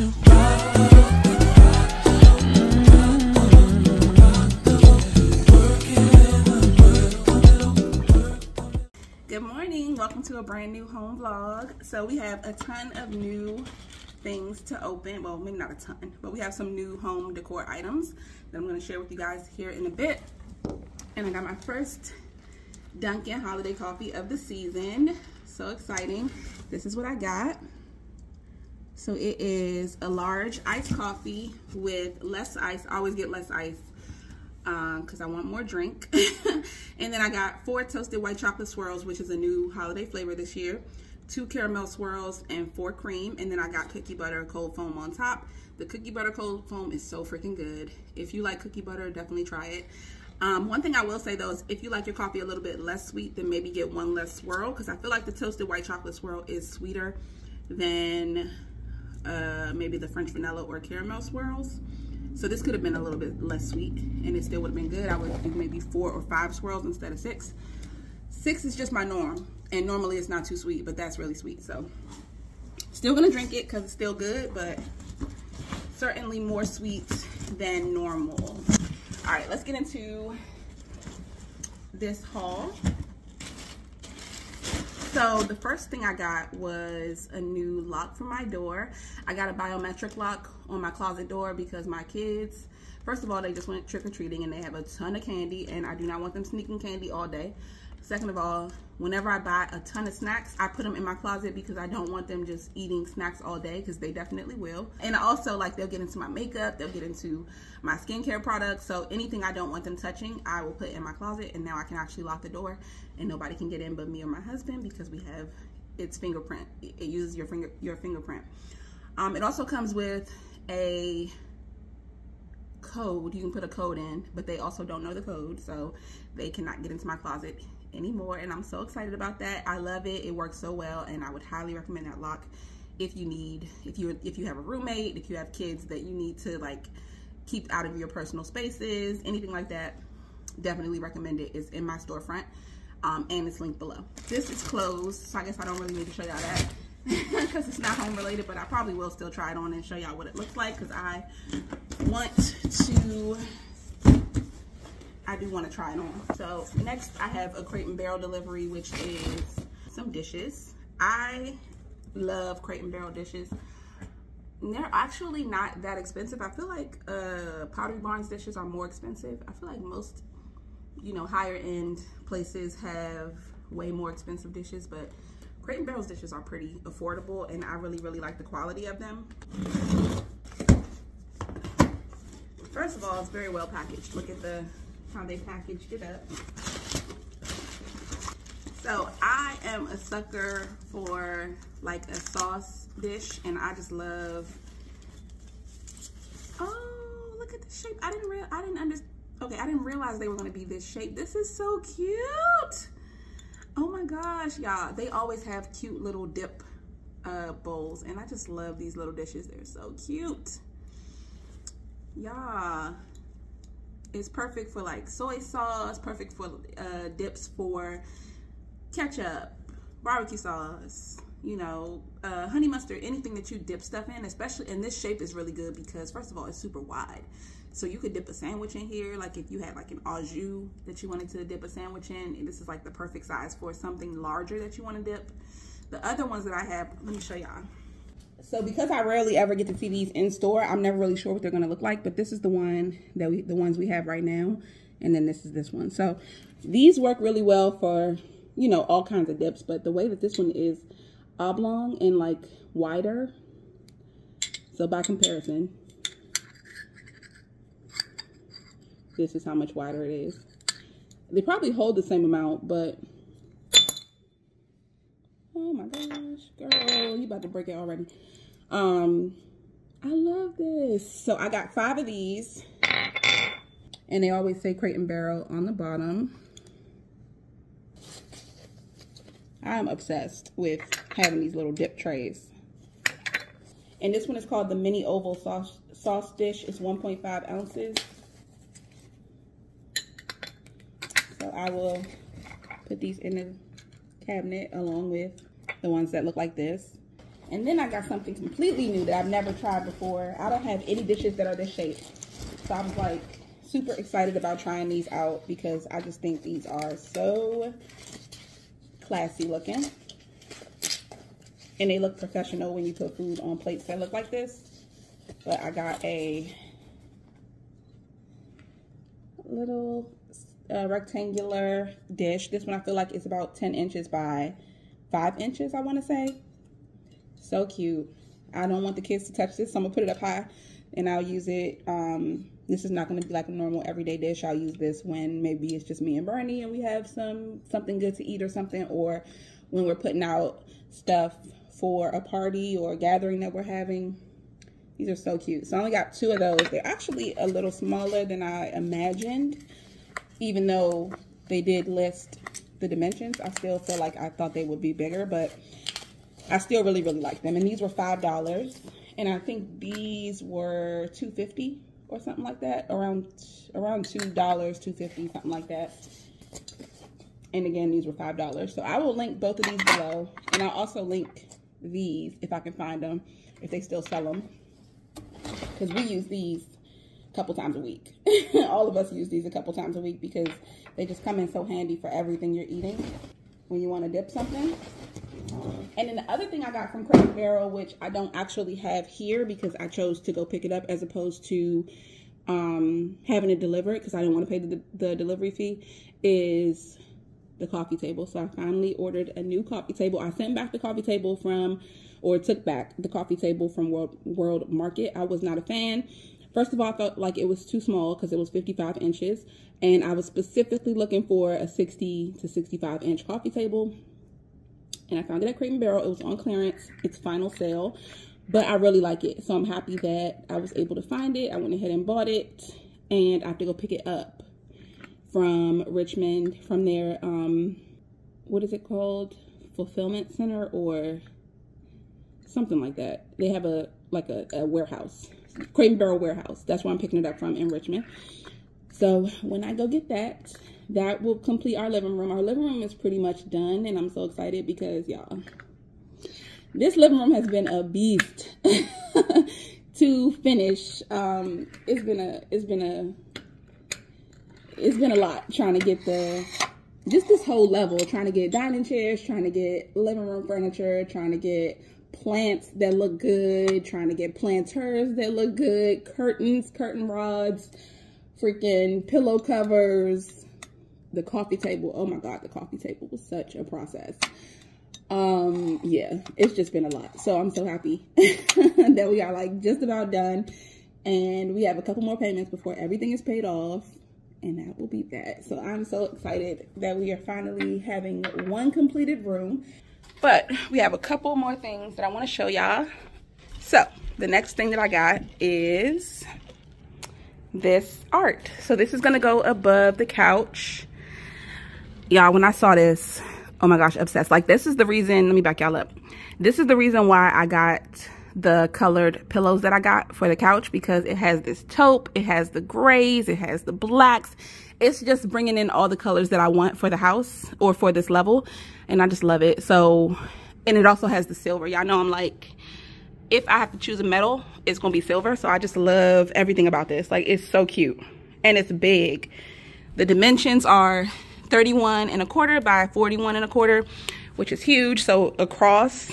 Good morning, welcome to a brand new home vlog. So we have a ton of new things to open. Well, maybe not a ton, but we have some new home decor items that I'm going to share with you guys here in a bit. And I got my first Dunkin' holiday coffee of the season. So exciting. This is what I got. So it is a large iced coffee with less ice. I always get less ice because I want more drink. And then I got 4 toasted white chocolate swirls, which is a new holiday flavor this year, 2 caramel swirls, and 4 cream. And then I got cookie butter cold foam on top. The cookie butter cold foam is so freaking good. If you like cookie butter, definitely try it. One thing I will say though is if you like your coffee a little bit less sweet, then maybe get 1 less swirl, because I feel like the toasted white chocolate swirl is sweeter than maybe the French vanilla or caramel swirls. So this could have been a little bit less sweet and it still would have been good. I would do maybe 4 or 5 swirls instead of 6. 6 is just my norm, and normally it's not too sweet, but that's really sweet. So still gonna drink it because it's still good, but certainly more sweet than normal. All right, let's get into this haul. So the first thing I got was a new lock for my door. I got a biometric lock on my closet door because my kids, first of all, they just went trick-or-treating and they have a ton of candy, and I do not want them sneaking candy all day. Second of all, whenever I buy a ton of snacks, I put them in my closet because I don't want them just eating snacks all day, because they definitely will. And also, like, they'll get into my makeup, they'll get into my skincare products. So anything I don't want them touching, I will put in my closet, and now I can actually lock the door and nobody can get in but me or my husband, because we have its fingerprint. It uses your fingerprint. It also comes with a code. You can put a code in, but they also don't know the code, so they cannot get into my closet anymore, and I'm so excited about that. I love it. It works so well, and I would highly recommend that lock if you have a roommate, if you have kids that you need to, like, keep out of your personal spaces, anything like that. Definitely recommend it. It's in my storefront, and it's linked below. This is closed, so I guess I don't really need to show y'all that because it's not home related, but I probably will still try it on and show y'all what it looks like, because I do want to try it on. So next I have a Crate and Barrel delivery, which is some dishes. I love Crate and Barrel dishes. They're actually not that expensive. I feel like Pottery Barn's dishes are more expensive. I feel like most, you know, higher end places have way more expensive dishes, but Crate and Barrel's dishes are pretty affordable, and I really, really like the quality of them. First of all, it's very well packaged. Look at how they packaged it up. So I am a sucker for, like, a sauce dish, and I just love, oh, look at the shape. I didn't realize they were gonna be this shape. This is so cute. Oh my gosh, y'all, they always have cute little dip bowls, and I just love these little dishes. They're so cute, y'all. It's perfect for, like, soy sauce, perfect for dips for ketchup, barbecue sauce, you know, honey mustard, anything that you dip stuff in, especially. And this shape is really good because, first of all, it's super wide. So you could dip a sandwich in here. Like, if you had, like, an au jus that you wanted to dip a sandwich in, and this is, like, the perfect size for something larger that you want to dip. The other ones that I have, let me show y'all. So because I rarely ever get to see these in store, I'm never really sure what they're going to look like, but this is the ones we have right now, and then this is this one. So these work really well for, you know, all kinds of dips, but the way that this one is oblong and, like, wider, so by comparison, this is how much wider it is. They probably hold the same amount, but oh my gosh, girl, you about to break it already. I love this. So I got 5 of these, and they always say Crate and Barrel on the bottom. I'm obsessed with having these little dip trays. And this one is called the Mini Oval Sauce Dish. It's 1.5 ounces. So I will put these in the cabinet along with the ones that look like this. And then I got something completely new that I've never tried before. I don't have any dishes that are this shape. So I'm like super excited about trying these out because I just think these are so classy looking. And they look professional when you put food on plates that look like this. But I got a little rectangular dish. This one I feel like it's about 10 inches by 5 inches, I want to say. So cute. I don't want the kids to touch this, so I'm going to put it up high and I'll use it. This is not going to be like a normal everyday dish. I'll use this when maybe it's just me and Bernie and we have something good to eat or something, or when we're putting out stuff for a party or a gathering that we're having. These are so cute. So I only got 2 of those. They're actually a little smaller than I imagined. Even though they did list the dimensions, I still feel like I thought they would be bigger, but I still really, really like them. And these were $5. And I think these were $2.50 or something like that. Around $2, $2.50, something like that. And again, these were $5. So I will link both of these below. And I'll also link these if I can find them, if they still sell them. Because we use these a couple times a week. All of us use these a couple times a week because they just come in so handy for everything you're eating when you want to dip something. And then the other thing I got from Crate and Barrel, which I don't actually have here because I chose to go pick it up as opposed to having it delivered because I didn't want to pay the delivery fee, is the coffee table. So I finally ordered a new coffee table. I sent back the coffee table from World Market. I was not a fan. First of all, I felt like it was too small because it was 55 inches. And I was specifically looking for a 60 to 65 inch coffee table. And I found it at Crate and Barrel. It was on clearance. It's final sale. But I really like it. So I'm happy that I was able to find it. I went ahead and bought it. And I have to go pick it up from Richmond, from their, what is it called? Fulfillment Center or something like that. They have a warehouse. Crate and Barrel warehouse. That's where I'm picking it up from in Richmond. So when I go get that, that will complete our living room. Our living room is pretty much done, and I'm so excited because, y'all, this living room has been a beast to finish. It's been a lot trying to get just this whole level, trying to get dining chairs, trying to get living room furniture, trying to get plants that look good, trying to get planters that look good, curtains, curtain rods, freaking pillow covers, the coffee table. Oh my God, the coffee table was such a process. Yeah, it's just been a lot. So I'm so happy that we are like just about done, and we have a couple more payments before everything is paid off, and that will be that. So I'm so excited that we are finally having one completed room. But we have a couple more things that I want to show y'all. So the next thing that I got is this art. So this is going to go above the couch. Y'all, when I saw this, oh my gosh, obsessed. Like, this is the reason, let me back y'all up. This is the reason why I got the colored pillows that I got for the couch, because it has this taupe, it has the grays, it has the blacks. It's just bringing in all the colors that I want for the house or for this level, and I just love it. So, and it also has the silver. Y'all know I'm like, if I have to choose a metal, it's gonna be silver. So I just love everything about this. Like, it's so cute and it's big. The dimensions are 31¼ by 41¼, which is huge. So across,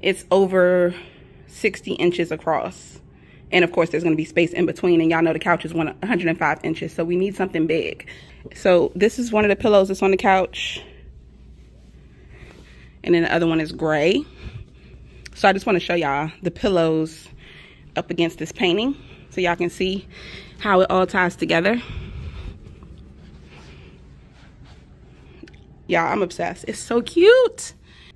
it's over 60 inches across. And of course, there's going to be space in between. And y'all know the couch is 105 inches. So we need something big. So this is one of the pillows that's on the couch. And then the other one is gray. So I just want to show y'all the pillows up against this painting, so y'all can see how it all ties together. Y'all, I'm obsessed. It's so cute.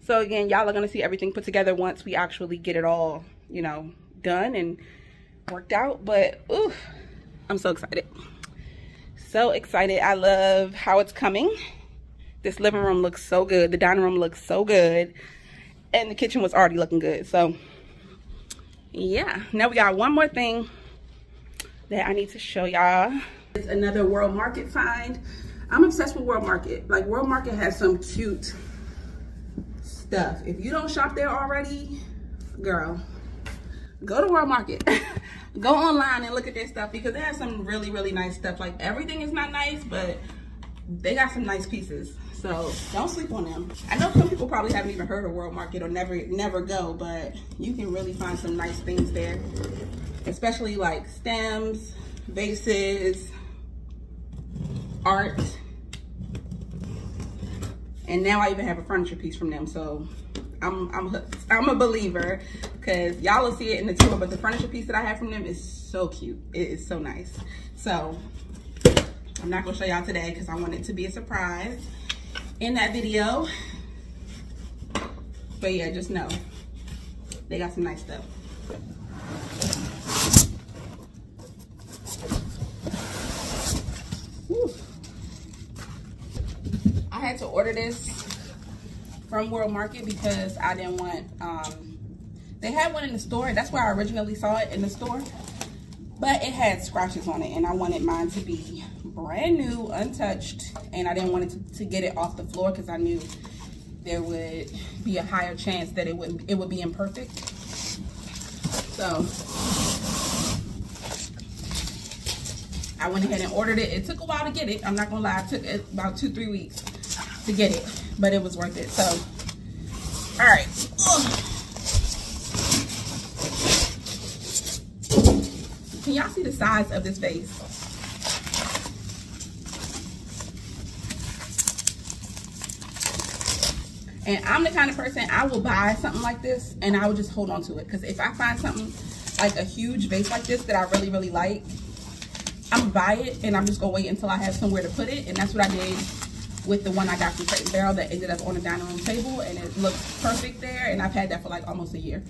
So again, y'all are going to see everything put together once we actually get it all, you know, done and worked out. But ooh, I'm so excited, so excited. I love how it's coming. This living room looks so good, the dining room looks so good, and the kitchen was already looking good. So yeah, now we got one more thing that I need to show y'all. It's another World Market find. I'm obsessed with World Market. Like, World Market has some cute stuff. If you don't shop there already, girl, go to World Market. Go online and look at their stuff, because they have some really, really nice stuff. Like, everything is not nice, but they got some nice pieces. So don't sleep on them. I know some people probably haven't even heard of World Market or never go, but you can really find some nice things there, especially like stems, vases, art. And now I even have a furniture piece from them, so I'm hooked. I'm a believer, because y'all will see it in the tour, but the furniture piece that I have from them is so cute. It is so nice. So I'm not gonna show y'all today because I want it to be a surprise in that video. But yeah, just know they got some nice stuff. I had to order this from World Market because I didn't want, they had one in the store. That's where I originally saw it, in the store, but it had scratches on it and I wanted mine to be brand new, untouched, and I didn't want it to get it off the floor because I knew there would be a higher chance that it would be imperfect. So I went ahead and ordered it. It took a while to get it. I'm not gonna lie, it took about 2-3 weeks to get it, but it was worth it. So, all right. Ugh. Can y'all see the size of this vase? And I'm the kind of person, I will buy something like this and I will just hold on to it. Because if I find something like a huge vase like this that I really, really like, I'm gonna buy it and I'm just gonna wait until I have somewhere to put it. And that's what I did with the one I got from Crate and Barrel that ended up on the dining room table, and it looked perfect there, and I've had that for like almost a year.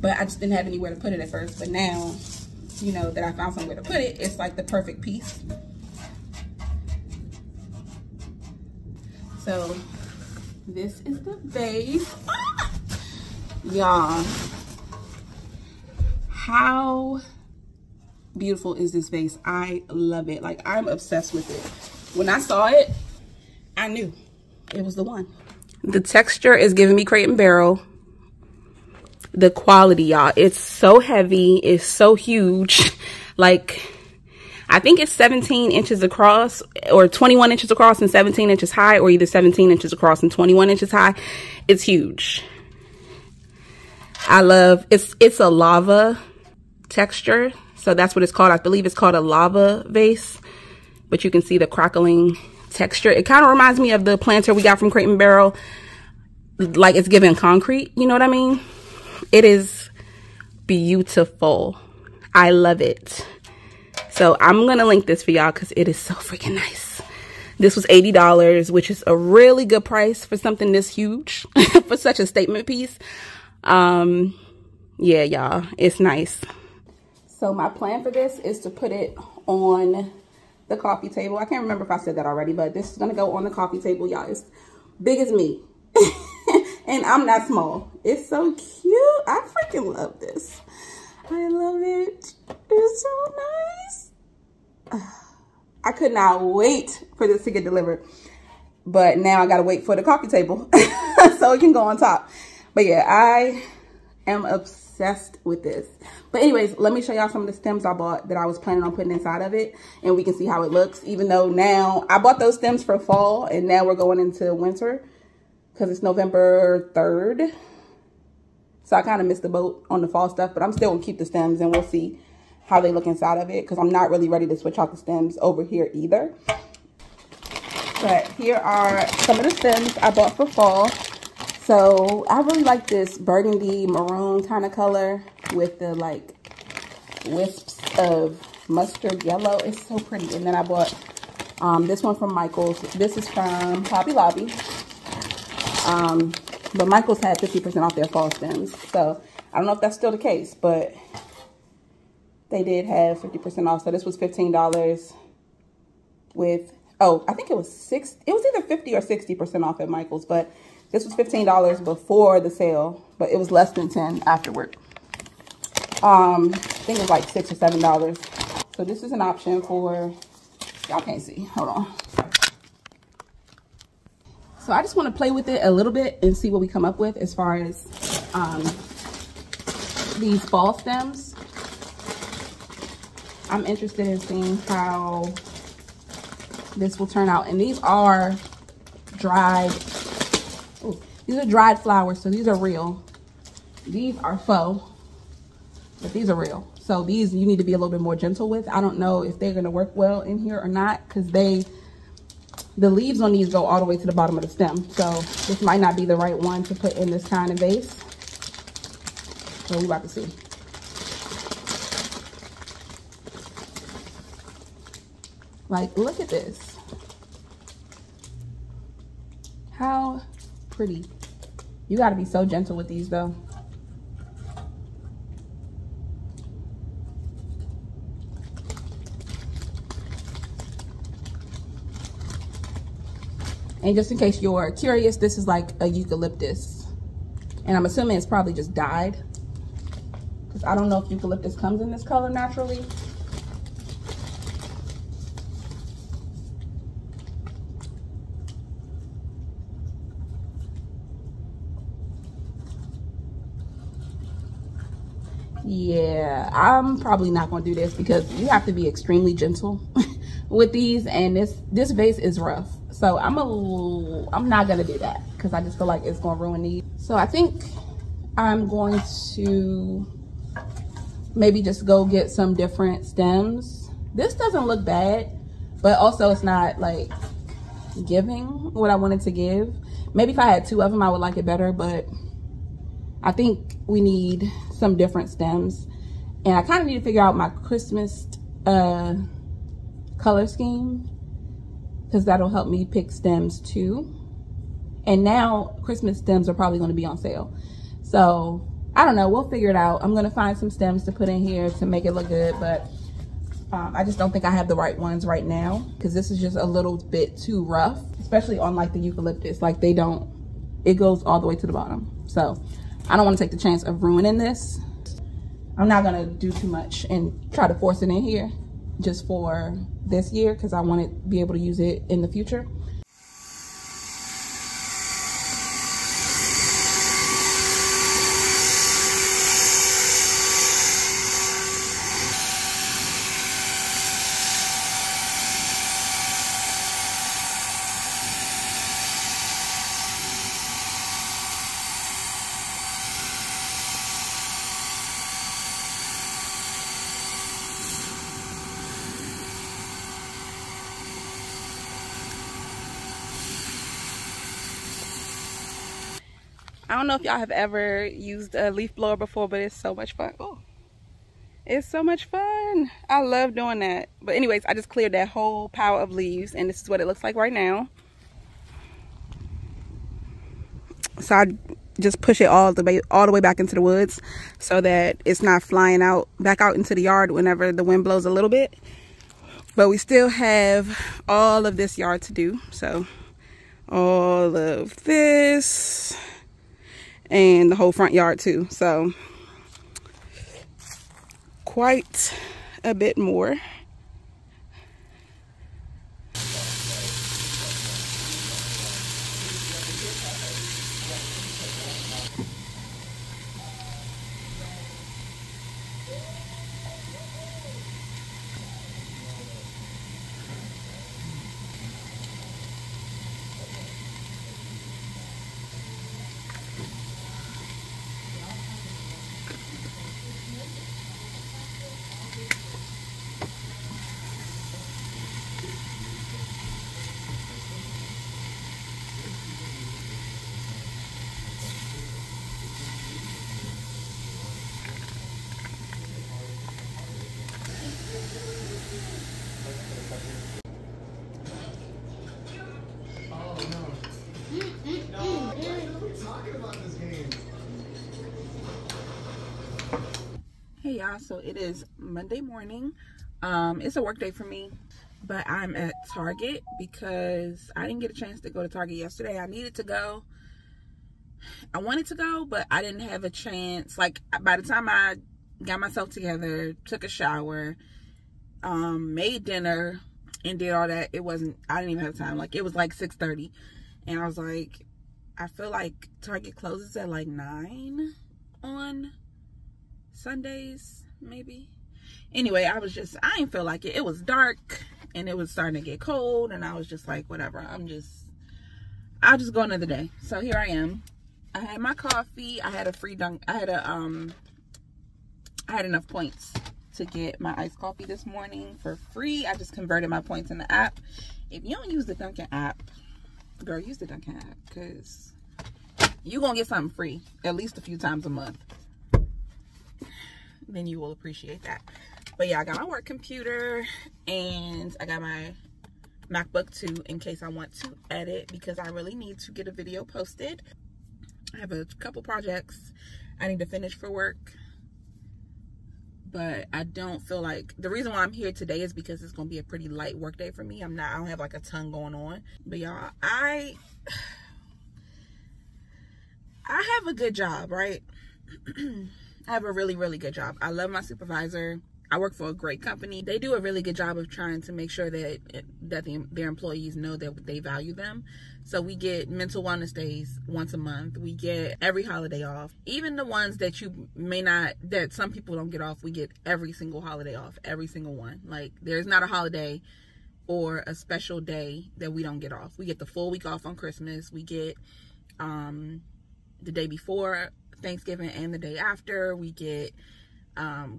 But I just didn't have anywhere to put it at first, but now, you know, that I found somewhere to put it, it's like the perfect piece. So this is the vase. Ah! Y'all, how beautiful is this vase? I love it. Like, I'm obsessed with it. When I saw it, I knew it was the one. The texture is giving me Crate and Barrel. The quality, y'all, it's so heavy, it's so huge. Like, I think it's 17 inches across, or 21 inches across and 17 inches high, or either 17 inches across and 21 inches high. It's huge. I love, it's a lava texture, so that's what it's called. I believe it's called a lava vase, but you can see the crackling texture. It kind of reminds me of the planter we got from Crate and Barrel. Like, it's giving concrete, you know what I mean? It is beautiful. I love it. So I'm gonna link this for y'all because it is so freaking nice. This was $80, which is a really good price for something this huge, for such a statement piece. Yeah, y'all, it's nice. So my plan for this is to put it on the coffee table. I can't remember if I said that already, but this is gonna go on the coffee table, y'all. It's big as me. And I'm not small. It's so cute. I freaking love this. I love it. It's so nice. I could not wait for this to get delivered, but now I gotta wait for the coffee table so it can go on top. But yeah, I am obsessed with this. But anyways, let me show y'all some of the stems I bought that I was planning on putting inside of it, and we can see how it looks. Even though now I bought those stems for fall and now we're going into winter because it's November 3rd. So I kind of missed the boat on the fall stuff, but I'm still gonna keep the stems and we'll see how they look inside of it, because I'm not really ready to switch out the stems over here either. But here are some of the stems I bought for fall. So I really like this burgundy maroon kind of color with the like wisps of mustard yellow. It's so pretty. And then I bought this one from Michaels. This is from Hobby Lobby. But Michaels had 50% off their fall stems. So I don't know if that's still the case, but they did have 50% off. So this was $15 with, oh, I think it was either 50 or 60% off at Michaels, but this was $15 before the sale, but it was less than $10 afterward. I think it was like $6 or $7. So this is an option for, y'all can't see, hold on. So I just want to play with it a little bit and see what we come up with as far as these fall stems. I'm interested in seeing how this will turn out. And these are dried. Ooh, these are dried flowers, so these are real. These are faux, but these are real. So these you need to be a little bit more gentle with. I don't know if they're gonna work well in here or not, because the leaves on these go all the way to the bottom of the stem. So this might not be the right one to put in this kind of vase. So we're about to see. Like, look at this. How pretty. You gotta be so gentle with these though. And just in case you're curious, this is like a eucalyptus. And I'm assuming it's probably just dyed, because I don't know if eucalyptus comes in this color naturally. Yeah, I'm probably not going to do this because you have to be extremely gentle with these, and this vase is rough. So I'm not gonna do that because I just feel like it's gonna ruin these. So I think I'm going to maybe just go get some different stems. This doesn't look bad, but also it's not like giving what I wanted to give. Maybe if I had two of them, I would like it better, but I think we need some different stems. And I kind of need to figure out my Christmas color scheme, because that'll help me pick stems too. And now Christmas stems are probably gonna be on sale. So I don't know, we'll figure it out. I'm gonna find some stems to put in here to make it look good, but I just don't think I have the right ones right now, because this is just a little bit too rough, especially on like the eucalyptus. Like it goes all the way to the bottom. So I don't wanna take the chance of ruining this. I'm not gonna do too much and try to force it in here just for this year, because I want to be able to use it in the future. I don't know if y'all have ever used a leaf blower before, but it's so much fun. Oh, it's so much fun. I love doing that. But anyways, I just cleared that whole pile of leaves, and this is what it looks like right now. So I just push it all the way back into the woods so that it's not flying out back out into the yard whenever the wind blows a little bit. But we still have all of this yard to do. So all of this, and the whole front yard too. So quite a bit more. Hey y'all, so it is Monday morning. It's a work day for me, but I'm at Target because I didn't get a chance to go to Target yesterday. I needed to go. I wanted to go, but I didn't have a chance. Like, by the time I got myself together, took a shower, made dinner, and did all that, I didn't even have time. Like, it was like 6:30. And I was like, I feel like Target closes at like 9 on Sundays, maybe. Anyway, I was just, I didn't feel like it. It was dark and it was starting to get cold. And I was just like, whatever, I'll just go another day. So here I am. I had my coffee. I had a free dunk. I had enough points to get my iced coffee this morning for free. I just converted my points in the app. If you don't use the Dunkin' app, girl, use the Dunkin' app, because you're going to get something free at least a few times a month. Then you will appreciate that. But yeah, I got my work computer and I got my MacBook too, in case I want to edit, because I really need to get a video posted. I have a couple projects I need to finish for work, but I don't feel like, the reason why I'm here today is because it's going to be a pretty light work day for me. I don't have like a ton going on. But y'all, I have a good job, right? I have a really, really good job. I love my supervisor. I work for a great company. They do a really good job of trying to make sure that their employees know that they value them. So we get mental wellness days once a month. We get every holiday off. Even the ones that you may not, that some people don't get off, we get every single holiday off, every single one. Like, there's not a holiday or a special day that we don't get off. We get the full week off on Christmas. We get the day before Thanksgiving and the day after. We get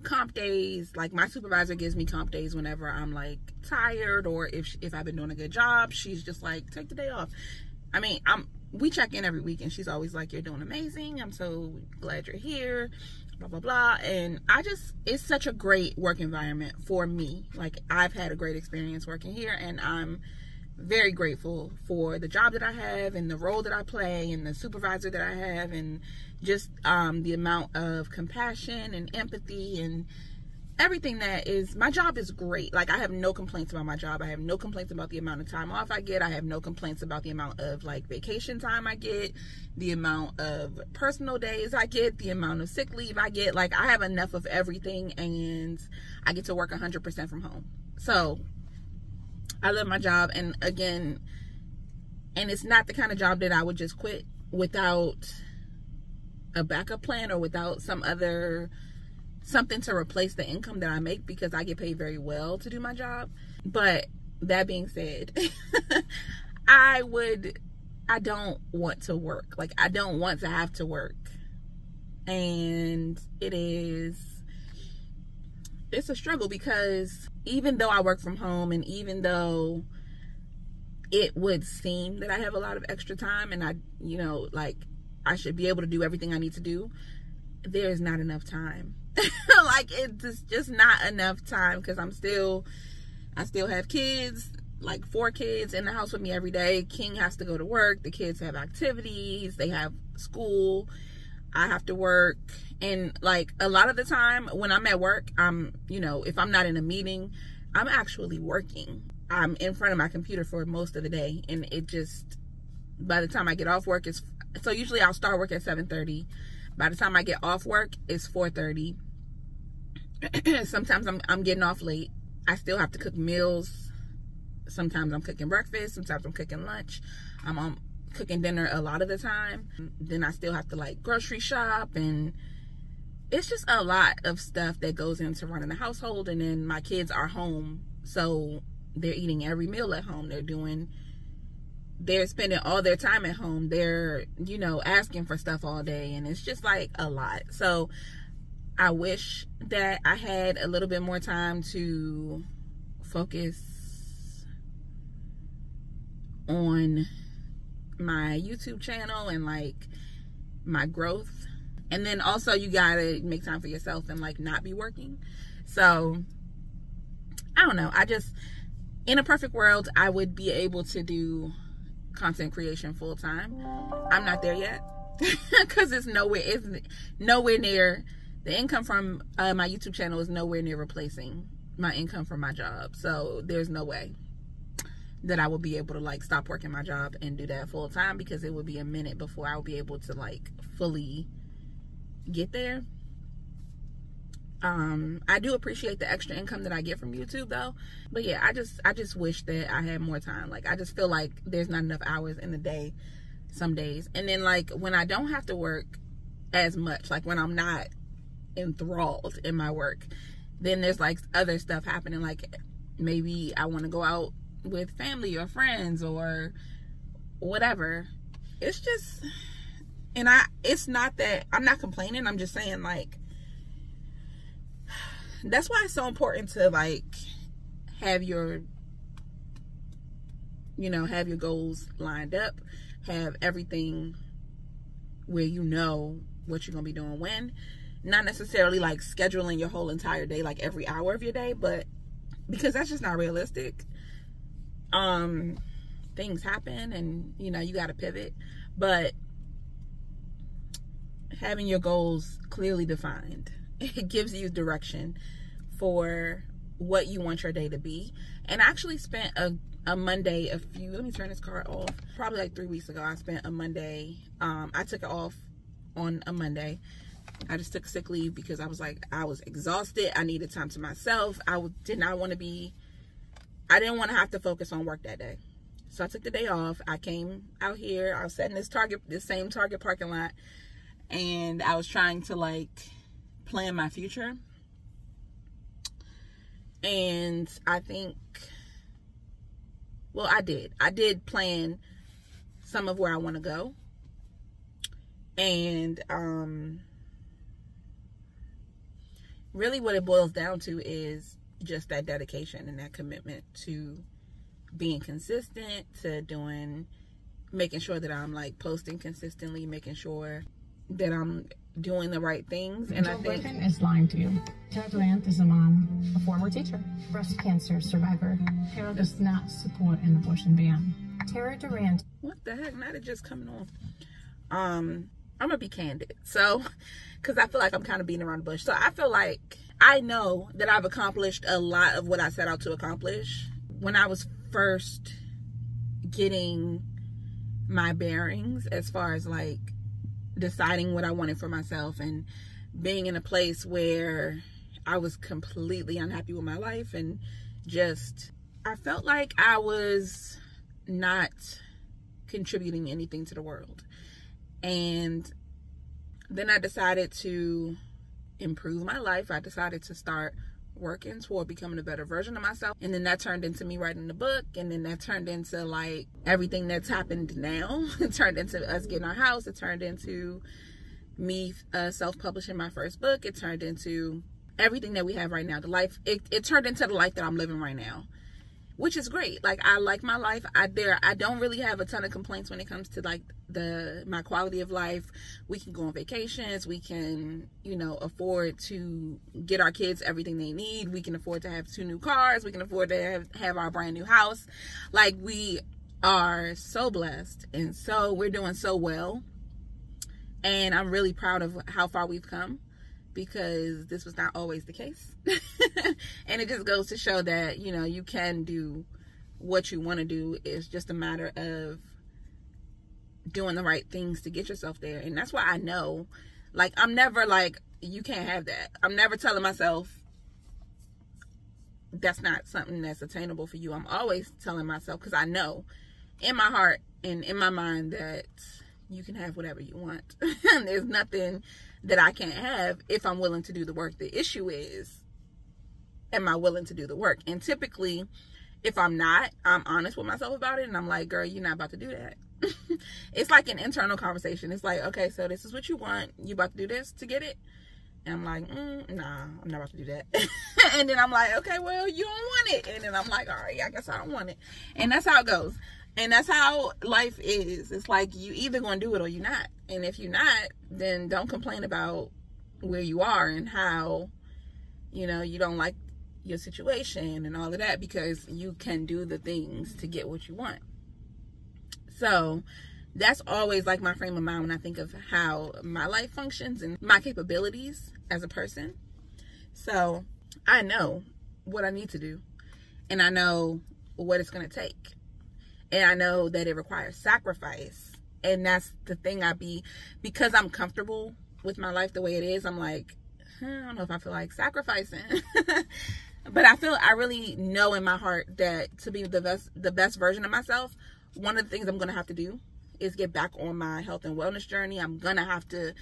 comp days. Like, my supervisor gives me comp days whenever I'm like tired, or if I've been doing a good job, she's just like, take the day off. I mean, we check in every week and she's always like, you're doing amazing, I'm so glad you're here, blah blah blah. And it's such a great work environment for me. Like, I've had a great experience working here, and I'm very grateful for the job that I have and the role that I play and the supervisor that I have, and just the amount of compassion and empathy and everything that is, my job is great. Like, I have no complaints about my job. I have no complaints about the amount of time off I get. I have no complaints about the amount of like vacation time I get, the amount of personal days I get, the amount of sick leave I get. Like, I have enough of everything, and I get to work 100% from home. So I love my job, and again, and it's not the kind of job that I would just quit without a backup plan or without something to replace the income that I make, because I get paid very well to do my job. But that being said, I don't want to work. Like, I don't want to have to work. And it's a struggle, because even though I work from home, and even though it would seem that I have a lot of extra time, and I should be able to do everything I need to do, there's not enough time. Like, it's just not enough time, because I still have kids, like 4 kids in the house with me every day. King has to go to work. The kids have activities. They have school. I have to work. And like, a lot of the time when I'm at work, if I'm not in a meeting, I'm actually working. I'm in front of my computer for most of the day, and it just, by the time I get off work, so usually I'll start work at 7:30. By the time I get off work, it's 4:30. Sometimes I'm getting off late. I still have to cook meals. Sometimes I'm cooking breakfast, sometimes I'm cooking lunch. I'm cooking dinner a lot of the time. Then I still have to like grocery shop, and it's just a lot of stuff that goes into running the household. And then my kids are home, so they're eating every meal at home. They're spending all their time at home. They're asking for stuff all day, and it's just like a lot. So I wish that I had a little bit more time to focus on my YouTube channel and like my growth. And then also, you gotta make time for yourself and like not be working. So I don't know, in a perfect world, I would be able to do content creation full time. I'm not there yet, because it's nowhere near, the income from my YouTube channel is nowhere near replacing my income from my job. So there's no way that I will be able to like stop working my job and do that full time, because it would be a minute before I would be able to like fully get there. I do appreciate the extra income that I get from YouTube though, but yeah, I just wish that I had more time. Like, I just feel like there's not enough hours in the day some days. And then like when I don't have to work as much, like when I'm not enthralled in my work, then there's like other stuff happening. Like maybe I want to go out with family or friends or whatever. It's just, and it's not that I'm not complaining. I'm just saying, like, that's why it's so important to like have your, you know, have your goals lined up, have everything where you know what you're gonna be doing when. Not necessarily like scheduling your whole entire day, like every hour of your day, but because that's just not realistic. Things happen and, you know, you gotta pivot. But having your goals clearly defined, it gives you direction for what you want your day to be. And I actually spent a Monday let me turn this card off. Probably like 3 weeks ago, I spent a Monday. I took it off on a Monday. I just took sick leave because I was like, I was exhausted. I needed time to myself. I didn't want to have to focus on work that day. So I took the day off. I came out here. I was sat in this same Target parking lot. And I was trying to like plan my future. And I think, well, I did plan some of where I want to go. And, really what it boils down to is just that dedication and that commitment to being consistent, to making sure that I'm like posting consistently, making sure that I'm doing the right things. And Joe Griffin is lying to you. Tara Durant is a mom, a former teacher, breast cancer survivor. Tara does not support an abortion ban. Tara Durant. What the heck? Not it just coming on. I'm gonna be candid, so, because I feel like I'm kind of beating around the bush. So I feel like I know that I've accomplished a lot of what I set out to accomplish. When I was first getting my bearings as far as like deciding what I wanted for myself and being in a place where I was completely unhappy with my life and just, I felt like I was not contributing anything to the world. And then I decided to improve my life. I decided to start working toward becoming a better version of myself. And then that turned into me writing the book. And then that turned into like everything that's happened now. It turned into us getting our house. It turned into me self-publishing my first book. It turned into everything that we have right now. The life, it turned into the life that I'm living right now, which is great. Like, I like my life. I don't really have a ton of complaints when it comes to like my quality of life. We can go on vacations. We can, you know, afford to get our kids everything they need. We can afford to have 2 new cars. We can afford to have our brand new house. Like, we are so blessed, and so we're doing so well. And I'm really proud of how far we've come, because this was not always the case. And it just goes to show that, you know, you can do what you want to do. It's just a matter of doing the right things to get yourself there. And that's why I know, like, I'm never like, you can't have that. I'm never telling myself that's not something that's attainable for you. I'm always telling myself, because I know in my heart and in my mind that you can have whatever you want. There's nothing that I can't have if I'm willing to do the work. The issue is, am I willing to do the work? And typically, if I'm not, I'm honest with myself about it. And I'm like, girl, you're not about to do that. It's like an internal conversation. It's like, okay, so this is what you want. You about to do this to get it? And I'm like, nah, I'm not about to do that. And then I'm like, okay, well, you don't want it. And then I'm like, all right, I guess I don't want it. And that's how it goes. And that's how life is. It's like, you either gonna do it or you're not. And if you're not, then don't complain about where you are and how, you know, you don't like your situation and all of that, because you can do the things to get what you want. So that's always like my frame of mind when I think of how my life functions and my capabilities as a person. So I know what I need to do, and I know what it's gonna take. And I know that it requires sacrifice. And that's the thing, because I'm comfortable with my life the way it is, I'm like, I don't know if I feel like sacrificing, but I really know in my heart that to be the best version of myself, one of the things I'm going to have to do is get back on my health and wellness journey. I'm going to have to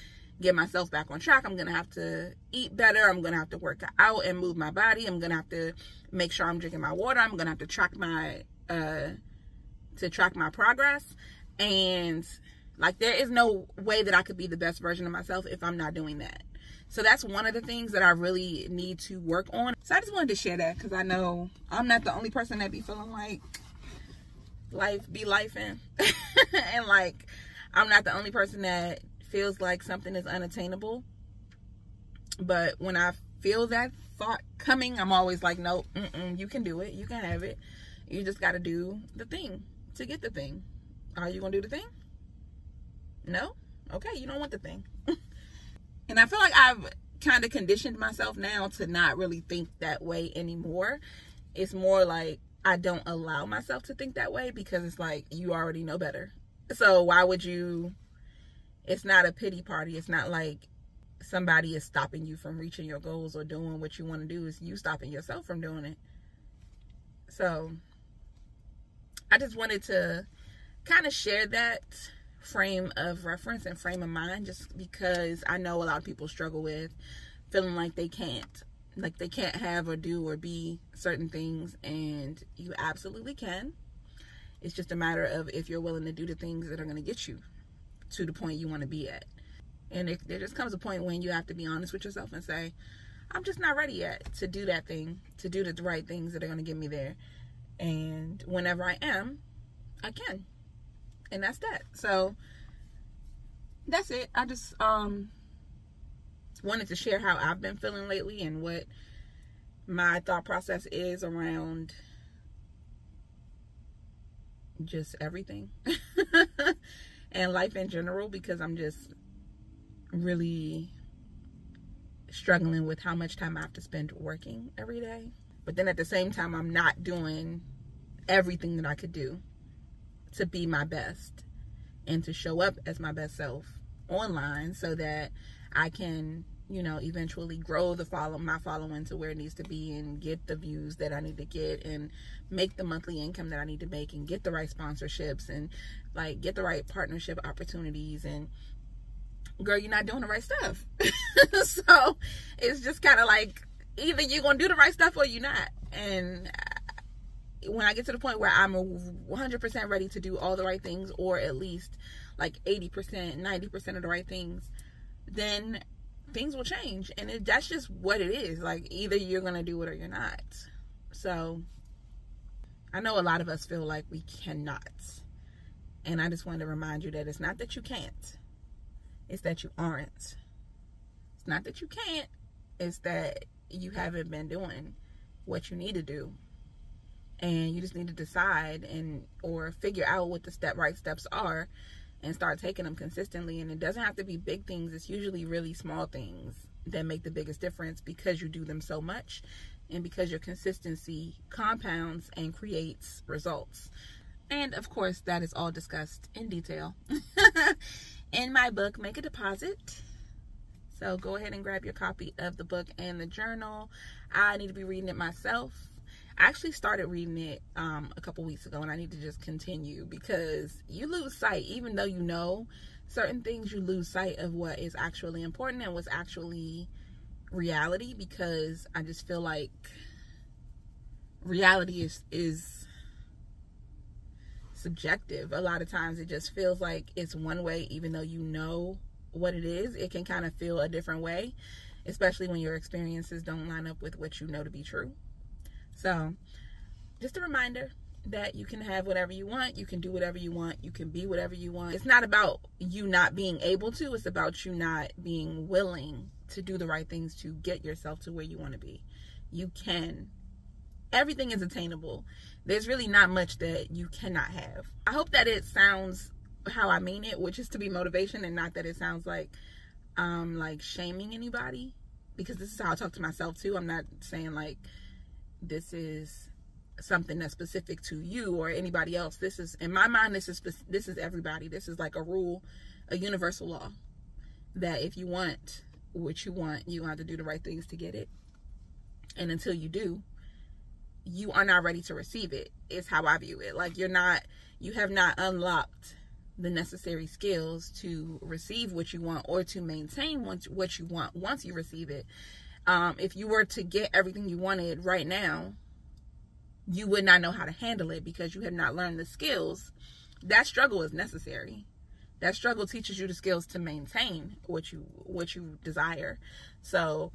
get myself back on track. I'm going to have to eat better. I'm going to have to work out and move my body. I'm going to have to make sure I'm drinking my water. I'm going to have to track my progress. And like, there is no way that I could be the best version of myself if I'm not doing that. So that's one of the things that I really need to work on. So I just wanted to share that because I know I'm not the only person that be feeling like life be lifing. And like, I'm not the only person that feels like something is unattainable. But when I feel that thought coming, I'm always like, no, you can do it. You can have it. You just got to do the thing to get the thing. Are you going to do the thing? No? Okay, you don't want the thing. And I feel like I've kind of conditioned myself now to not really think that way anymore. It's more like I don't allow myself to think that way because it's like, you already know better. So why would you? It's not a pity party. It's not like somebody is stopping you from reaching your goals or doing what you want to do. It's you stopping yourself from doing it. So I just wanted to kind of share that frame of reference and frame of mind, just because I know a lot of people struggle with feeling like they can't have or do or be certain things, and you absolutely can. It's just a matter of if you're willing to do the things that are going to get you to the point you want to be at. And there just comes a point when you have to be honest with yourself and say, I'm just not ready yet to do that thing, to do the right things that are going to get me there. And whenever I am, I can. And that's that. So that's it. I just wanted to share how I've been feeling lately and what my thought process is around just everything and life in general, because I'm just really struggling with how much time I have to spend working every day. But then at the same time, I'm not doing everything that I could do to be my best and to show up as my best self online so that I can, you know, eventually grow my following to where it needs to be and get the views that I need to get and make the monthly income that I need to make and get the right sponsorships and like get the right partnership opportunities. And girl, you're not doing the right stuff. So it's just kind of like, either you're going to do the right stuff or you're not. And when I get to the point where I'm 100% ready to do all the right things, or at least like 80%, 90% of the right things, then things will change. And that's just what it is. Like, either you're going to do it or you're not. So I know a lot of us feel like we cannot. And I just wanted to remind you that it's not that you can't. It's that you aren't. It's not that you can't. It's that you haven't been doing what you need to do. And you just need to decide or figure out what the right steps are and start taking them consistently. And it doesn't have to be big things. It's usually really small things that make the biggest difference, because you do them so much and because your consistency compounds and creates results. And of course, that is all discussed in detail in my book, Make a Deposit. So go ahead and grab your copy of the book and the journal. I need to be reading it myself. I actually started reading it a couple weeks ago, and I need to just continue, because you lose sight. Even though you know certain things, you lose sight of what is actually important and what's actually reality, because I just feel like reality is subjective. A lot of times it just feels like it's one way, even though you know what it is. It can kind of feel a different way, especially when your experiences don't line up with what you know to be true. So just a reminder that you can have whatever you want. You can do whatever you want. You can be whatever you want. It's not about you not being able to. It's about you not being willing to do the right things to get yourself to where you want to be. You can. Everything is attainable. There's really not much that you cannot have. I hope that it sounds how I mean it, which is to be motivation, and not that it sounds like I'm like shaming anybody, because this is how I talk to myself too. I'm not saying like, this is something that's specific to you or anybody else. This is, in my mind, this is everybody. This is like a rule, a universal law, that if you want what you want, you have to do the right things to get it. And until you do, you are not ready to receive it, is how I view it. Like, you have not unlocked the necessary skills to receive what you want or to maintain what you want once you receive it. If you were to get everything you wanted right now, you would not know how to handle it because you have not learned the skills. That struggle is necessary. That struggle teaches you the skills to maintain what you desire. So,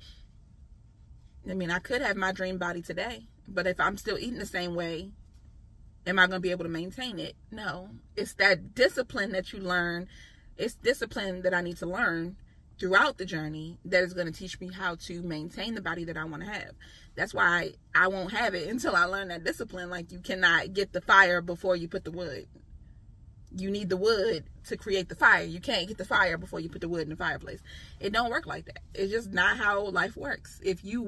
I mean, I could have my dream body today, but if I'm still eating the same way, am I going to be able to maintain it? No. It's that discipline that you learn. It's discipline that I need to learn throughout the journey that is going to teach me how to maintain the body that I want to have. That's why I won't have it until I learn that discipline. Like, you cannot get the fire before you put the wood. You need the wood to create the fire. You can't get the fire before you put the wood in the fireplace. It don't work like that. It's just not how life works. If you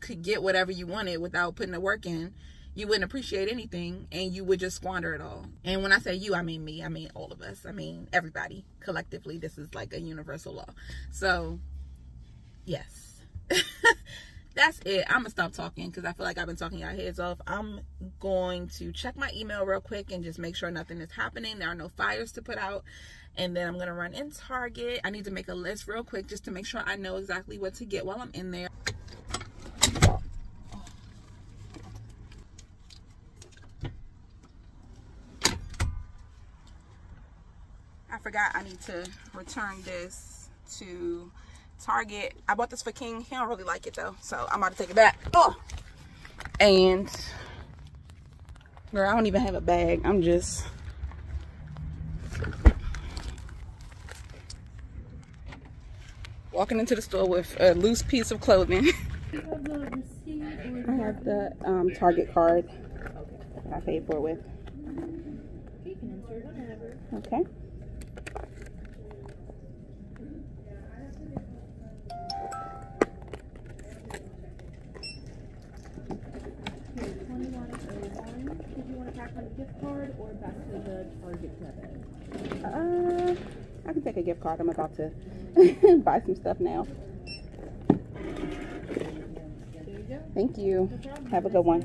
could get whatever you wanted without putting the work in, you wouldn't appreciate anything, and you would just squander it all. And when I say you, I mean me. I mean all of us. I mean everybody. Collectively, this is like a universal law. So, yes. That's it. I'm going to stop talking because I feel like I've been talking y'all heads off. I'm going to check my email real quick and just make sure nothing is happening. There are no fires to put out. And then I'm going to run in Target. I need to make a list real quick just to make sure I know exactly what to get while I'm in there. I forgot I need to return this to Target. I bought this for King. He don't really like it though, so I'm about to take it back. Oh, and girl, I don't even have a bag. I'm just walking into the store with a loose piece of clothing. I have the Target card I paid for it with. Okay. Gift card or back to the Target credit? I can take a gift card. I'm about to buy some stuff now. There you go. Thank you. No, have a good one.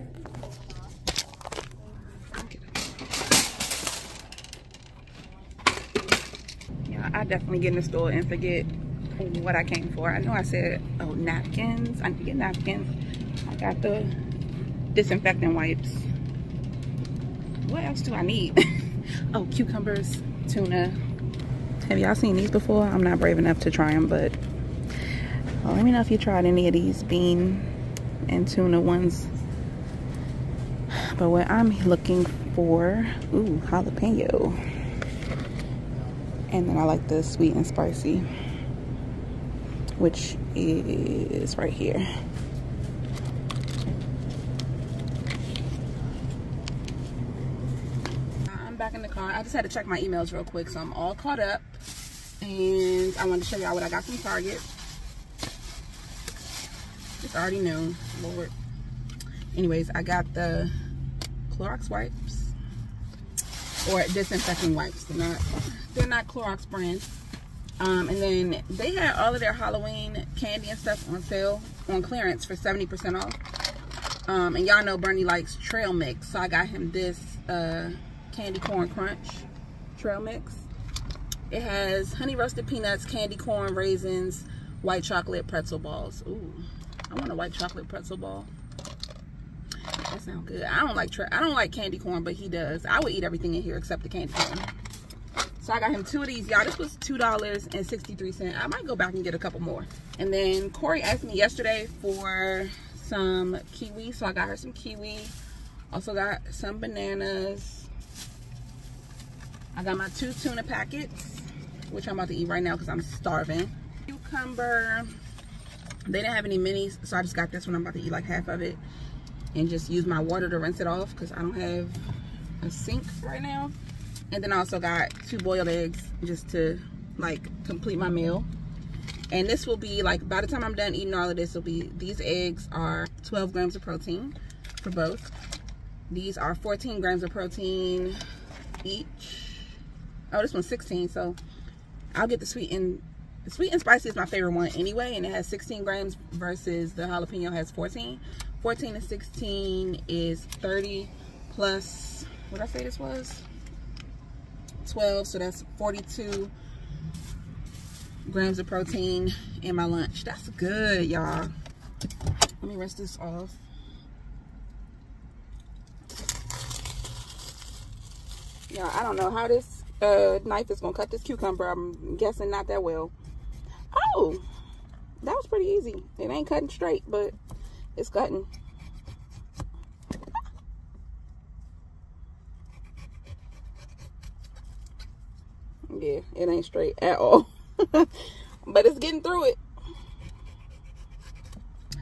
Yeah, I definitely get in the store and forget what I came for. I know I said, oh, napkins. I need to get napkins. I got the disinfectant wipes. What else do I need? Oh, cucumbers, tuna. Have y'all seen these before? I'm not brave enough to try them, but well, let me know if you tried any of these bean and tuna ones. But what I'm looking for, ooh, jalapeno. And then I like the sweet and spicy, which is right here. Back in the car. I just had to check my emails real quick, so I'm all caught up, and I wanted to show y'all what I got from Target. It's already noon, Lord. Anyways, I got the Clorox wipes, or disinfecting wipes. They're not Clorox brand. And then they had all of their Halloween candy and stuff on sale on clearance for 70% off. And y'all know Bernie likes trail mix, so I got him this candy corn crunch trail mix. It has honey roasted peanuts, candy corn, raisins, white chocolate pretzel balls. Ooh, I want a white chocolate pretzel ball. That sounds good. I don't like candy corn, but he does. I would eat everything in here except the candy corn. So I got him two of these, y'all. This was $2.63. I might go back and get a couple more. And then Corey asked me yesterday for some kiwi, so I got her some kiwi. Also got some bananas. I got my 2 tuna packets, which I'm about to eat right now because I'm starving. Cucumber. They didn't have any minis, so I just got this one. I'm about to eat like half of it and just use my water to rinse it off because I don't have a sink right now. And then I also got 2 boiled eggs just to like complete my meal. And this will be like, by the time I'm done eating all of this, will be, these eggs are 12 grams of protein for both. These are 14 grams of protein each. Oh, this one's 16, so I'll get the sweet and The sweet and spicy is my favorite one anyway, and it has 16 grams versus the jalapeno has 14. 14 to 16 is 30 plus, what did I say this was? 12, so that's 42 grams of protein in my lunch. That's good, y'all. Let me rinse this off. Y'all, I don't know how this knife is gonna cut this cucumber. I'm guessing not that well. Oh, that was pretty easy. It ain't cutting straight, but it's cutting. Yeah, it ain't straight at all. But it's getting through it.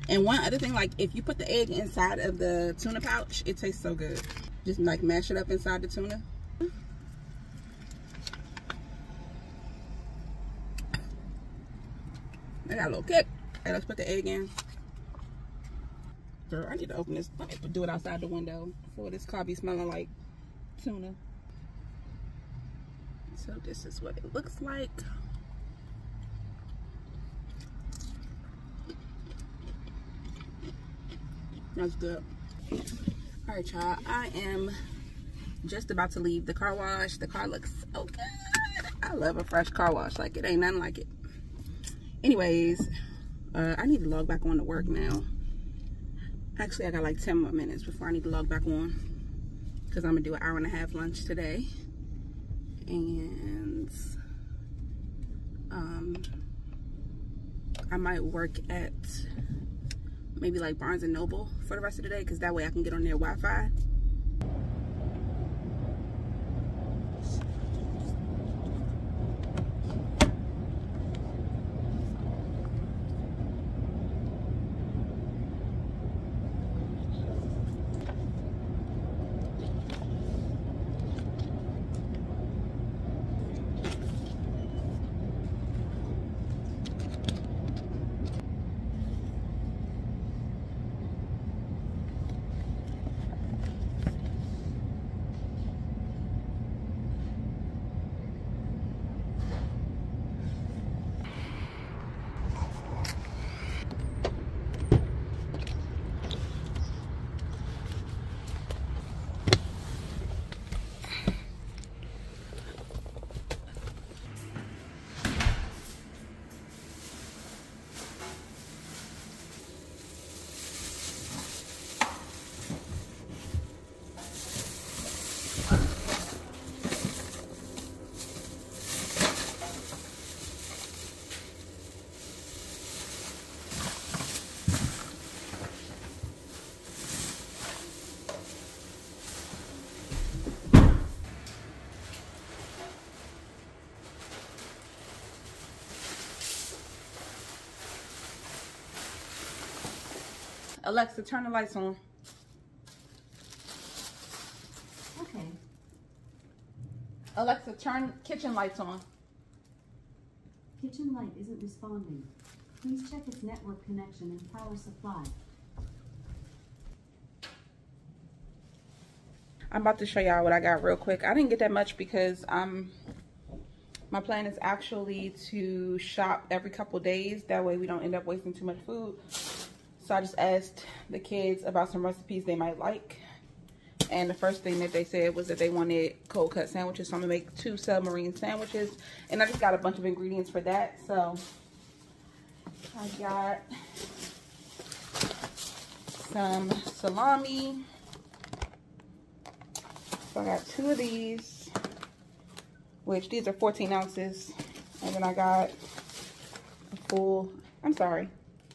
And one other thing, like if you put the egg inside of the tuna pouch, it tastes so good. Just like mash it up inside the tuna. I got a little kick. Alright, let's put the egg in. Girl, I need to open this. Let me do it outside the window before this car be smelling like tuna. So this is what it looks like. That's good. All right, y'all, I am just about to leave the car wash. The car looks so good. I love a fresh car wash. Like, it ain't nothing like it. Anyways, I need to log back on to work now. Actually, I got like 10 more minutes before I need to log back on, because I'm gonna do an hour and a half lunch today. And I might work at maybe like Barnes and Noble for the rest of the day, because that way I can get on their Wi-Fi. Alexa, turn the lights on. Okay. Alexa, turn kitchen lights on. Kitchen light isn't responding. Please check its network connection and power supply. I'm about to show y'all what I got real quick. I didn't get that much because my plan is actually to shop every couple days. That way we don't end up wasting too much food. So I just asked the kids about some recipes they might like. And the first thing that they said was that they wanted cold cut sandwiches. So I'm gonna make 2 submarine sandwiches. And I just got a bunch of ingredients for that. So I got some salami. So I got 2 of these, which these are 14 ounces. And then I got a full, I'm sorry.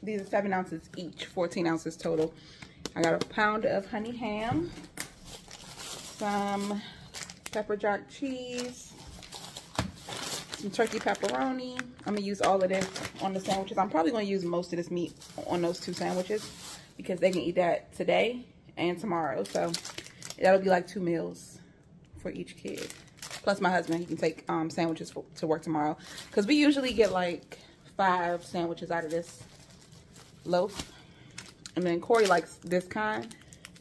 These are 7 ounces each, 14 ounces total. I got a pound of honey ham, some pepper jack cheese, some turkey pepperoni. I'm gonna use all of this on the sandwiches. I'm probably gonna use most of this meat on those 2 sandwiches because they can eat that today and tomorrow. So that'll be like 2 meals for each kid. Plus my husband, he can take sandwiches to work tomorrow. Cause we usually get like 5 sandwiches out of this loaf, and then Corey likes this kind,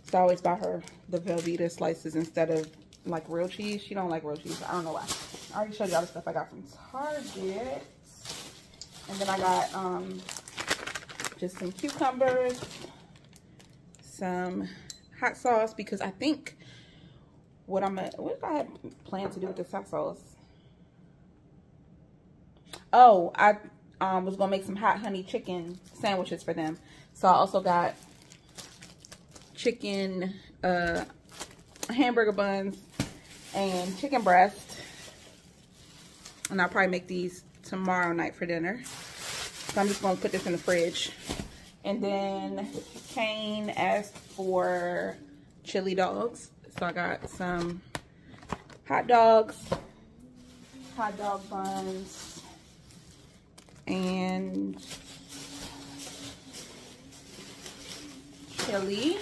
so I always buy her the Velveeta slices instead of like real cheese. She don't like real cheese, so I don't know why. I already showed y'all the stuff I got from Target. And then I got just some cucumbers, some hot sauce, because I think what I had planned to do with this hot sauce. Oh, I was gonna make some hot honey chicken sandwiches for them. So I also got chicken hamburger buns and chicken breast, and I'll probably make these tomorrow night for dinner. So I'm just gonna put this in the fridge. And then Kane asked for chili dogs, so I got some hot dogs, hot dog buns, and chili.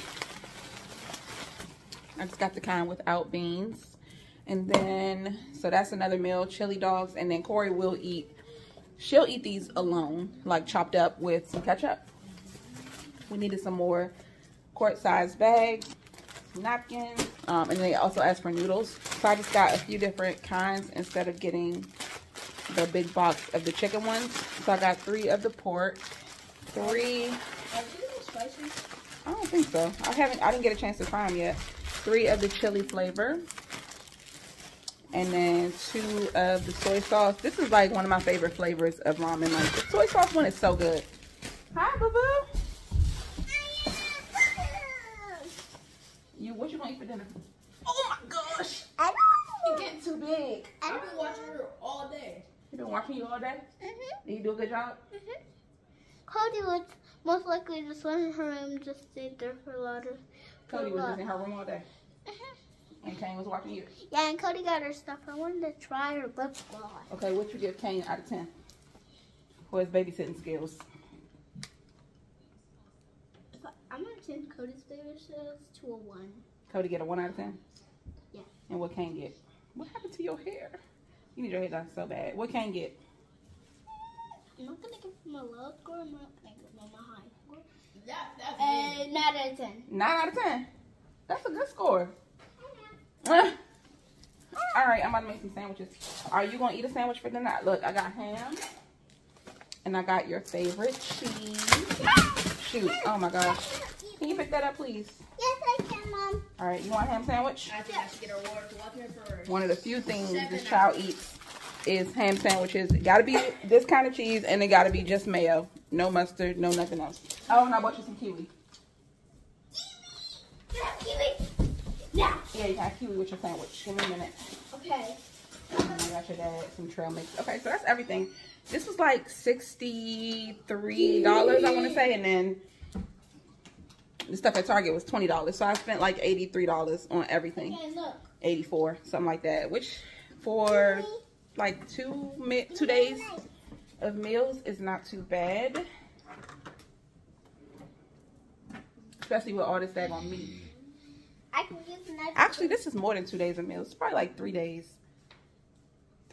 I just got the kind without beans. And then, so that's another meal, chili dogs. And then Corey will eat, she'll eat these alone, like chopped up with some ketchup. We needed some more quart-sized bags, napkins, and they also asked for noodles. So I just got a few different kinds instead of getting the big box of the chicken ones. So I got 3 of the pork, 3. Are these spicy? I don't think so. I didn't get a chance to try them yet. 3 of the chili flavor. And then 2 of the soy sauce. This is like one of my favorite flavors of ramen. Like the soy sauce one is so good. Hi, boo-boo. What you gonna eat for dinner? Oh my gosh! I don't know. You're getting too big. I've been watching her all day. You've been watching you all day? Mm-hmm. Did you do a good job? Mm-hmm. Cody was most likely just went in her room, just stayed there for a lot of. Cody was just in her room all day. Mm-hmm. And Kane was watching you. Yeah, and Cody got her stuff. I wanted to try her lip gloss. Okay, what you give Kane out of 10? For his babysitting skills. I'm gonna change Cody's babysitting to a 1. Cody get a 1 out of 10? Yeah. And what Kane get? What happened to your hair? You need your hair done so bad. What Kane get? I'm not gonna give him a low score. I'm not gonna give him a high score. That's 9 out of 10. 9 out of 10. That's a good score. Yeah. All right, I'm about to make some sandwiches. Are you gonna eat a sandwich for dinner? Look, I got ham, and I got your favorite cheese. Shoot. Oh my gosh. Can you pick that up, please? Yes, I can, Mom. All right, you want a ham sandwich? I think I should get her water first. One of the few things this child eats is ham sandwiches. It gotta be this kind of cheese, and it gotta be just mayo. No mustard, no nothing else. Oh, and I bought you some kiwi. Kiwi! Can I have kiwi? Yeah. Yeah, you can have kiwi with your sandwich. Give me a minute. Okay. I got your dad some trail mix. Okay, so that's everything. This was like $63, I want to say, and then the stuff at Target was $20. So I spent like $83 on everything. Okay, look. 84, something like that. Which for like two days of meals is not too bad, especially with all this daggone meat. I can use another. Actually, this is more than 2 days of meals. It's probably like 3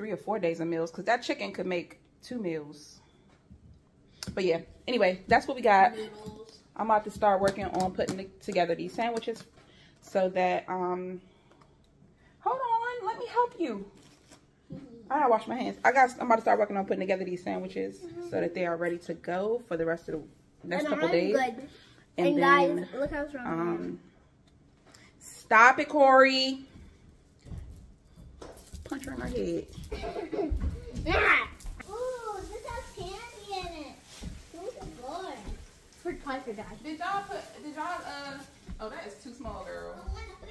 or 4 days of meals, because that chicken could make 2 meals. But yeah, anyway, that's what we got. I'm about to start working on putting together these sandwiches so that hold on, let me help you. I gotta wash my hands. I'm about to start working on putting together these sandwiches so that they are ready to go for the rest of the next couple days. Good. And then, guys, look how strong. Stop it, Corey. Punch her in her head. Ooh, this has candy in it. Those are good. For Piper guys. Did y'all oh, that is too small, girl.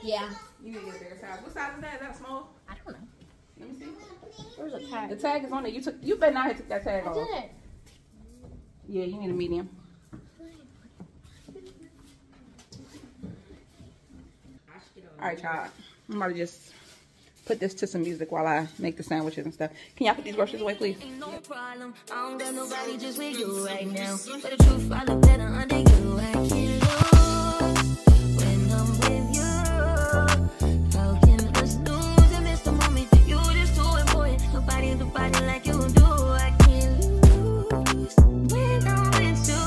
Yeah. You need to get a bigger size. What size is that? Is that small? I don't know. Let me see. Where's the tag? The tag is on there. You better not have took that tag off. I did it. Yeah, you need a medium. Alright, y'all. I'm about to just put this to some music while I make the sandwiches and stuff. Can y'all put these groceries away, please? Ain't no problem. I don't got nobody just with you right now. But the truth, I look better under you. I can't lose when I'm with you. How can I snooze and miss the moment that you just too important? Nobody like you do. I can't lose when I'm with you.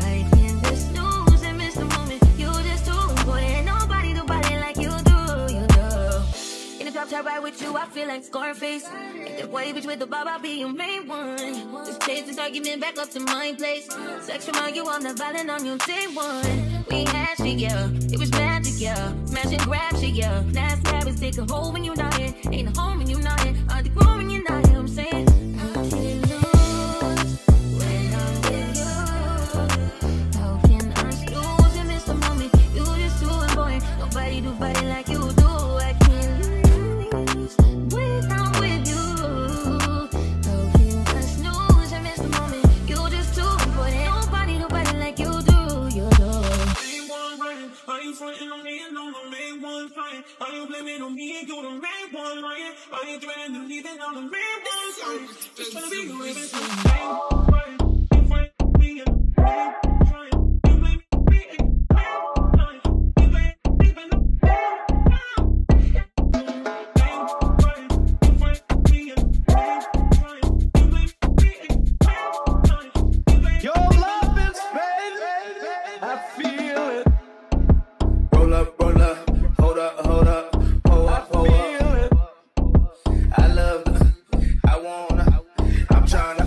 I can just snooze and miss the moment that you just too important. Nobody like you do. Top ride with you, I feel like Scarface. If that boy bitch with the bob, I'll be your main one. Just change this argument back up to my place. Sex remind you, I'm not violent, I'm your day one. We had shit, yeah, it was magic, yeah. Smash and grab shit, yeah. Last rabbits take a hold when you're not here. Ain't a home when you're not here. All the grown when you're not here, I'm saying. Nobody like you do. I can't lose when I'm with you. How can I snooze and miss the moment? You're just too important. Nobody like you do. You do. Main one running, are you fronting on me? And I'm the main one crying. Are you blaming on me? And you're the main one lying. Are you trying to leave? And I'm the main one crying. Just wanna be the main one crying. You fight me and I'm trying. You blame me and I'm I love her. I wanna, I'm tryna.